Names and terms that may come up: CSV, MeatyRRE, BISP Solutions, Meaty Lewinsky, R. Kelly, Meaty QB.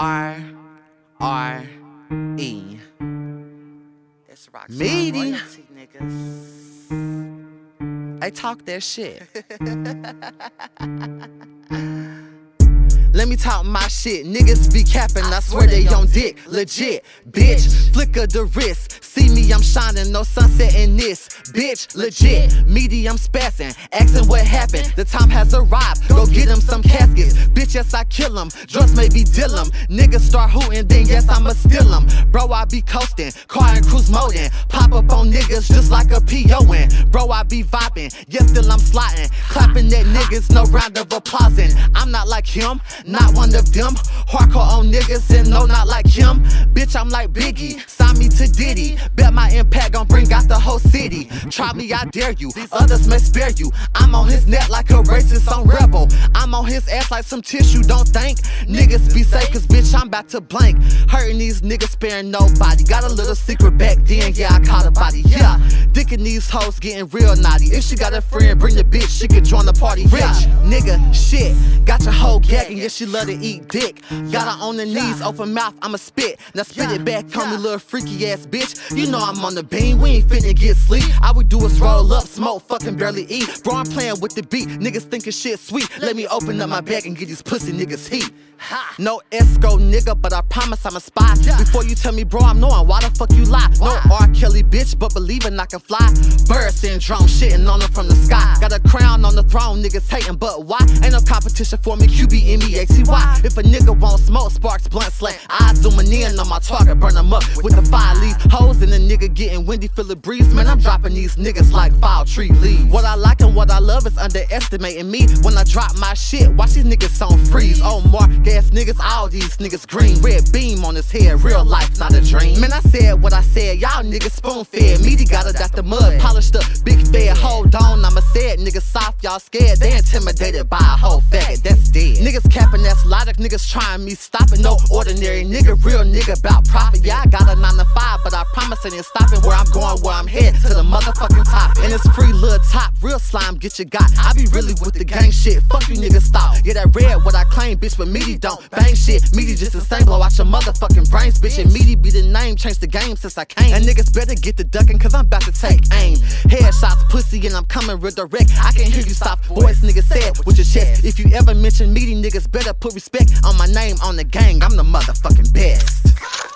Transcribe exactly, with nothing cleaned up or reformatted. R R E. It's rock Meaty royalty, niggas. I talk that shit. Let me talk my shit. Niggas be capping, I, I swear they on dick. dick. Legit, bitch. bitch. Flicker the wrist. See me, I'm shining. No sunset in this. Bitch, legit. legit. Meaty, I'm spazzing. Asking what happened. The time has arrived. Go, Go get, get him some caskets. caskets. Bitch, yes, I kill him. Drugs may be deal him. Niggas start hooting, then yes, I'ma steal him. Bro, I be coasting. Car and cruise modin'. Pop up on niggas just like a P O N. Bro, I be vibing. Yes, still I'm slotting. Clapping that niggas, no round of applause. And I'm not like him. Not one of them, hardcore on niggas and no not like him. Bitch, I'm like Biggie, sign me to Diddy. Bet my impact gon' bring out the whole city. Try me, I dare you, others may spare you. I'm on his net like a racist on Rebel. I'm on his ass like some tissue, don't think. Niggas be safe cause bitch, I'm about to blank. Hurting these niggas, sparing nobody. Got a little secret back then, yeah, I caught a body, yeah. Dickin' these hoes getting real naughty. If she got a friend, bring the bitch, she could join the party, rich. Yeah. Nigga, shit, got your whole gagging, yeah, she love to eat dick. Got her on the knees, open mouth, I'ma spit. Now spit it back on me, little freaky ass bitch. You know I'm on the beam, we ain't finna get sleep. All we do is roll up, smoke, fucking barely eat. Bro, I'm playing with the beat, niggas thinking shit sweet. Let me open up my bag and get these pussy niggas heat. No escrow, nigga, but I promise I'm a spy. Before you tell me, bro, I'm knowing, why the fuck you lie? No R. Kelly, bitch, but believing I can fly. Bird syndrome, shitting on her from the sky. Got a crown on the throne, niggas hating, but why? Ain't no competition for me, Q B, M E A T Y. If a nigga won't smoke, sparks, blunt, slant. I zooming in on my target, burn them up with the fire leaf. Hoes and a nigga getting windy, feel a breeze. Man, I'm dropping these niggas like foul tree leaves. What I like and what I love is underestimating me. When I drop my shit, watch these niggas on freeze. Oh, Mark, gas niggas, all these niggas green. Red beam on his head, real life, not a dream. Man, I said what I said, y'all niggas spoon fed. Meaty got a dot the mud, polished up, big fed. Hold on, I'm a sad nigga, soft, y'all scared. They intimidated by a whole faggot, that's dead. Niggas capping, that's logic, niggas trying me stopping. No ordinary nigga, real nigga about profit. Yeah, I got a nine to five, but I promise it ain't stopping. Where I'm going, where I'm headed, to the motherfucking top. And it's free little top, real slime, get your got. I be really with the gang shit, fuck you niggas stop. Yeah, that red, what I claim, bitch, but Meaty don't bang shit. Meaty just insane, blow out your motherfucking brains, bitch. And Meaty be the name, changed the game since I came. And niggas better get the ducking, cause I'm about to take aim. Headshots, pussy, and I'm coming real direct. I can hear you soft voice, nigga said with your chest. If you ever mention Meaty, niggas better put respect on my name, on the gang, I'm the motherfucking best.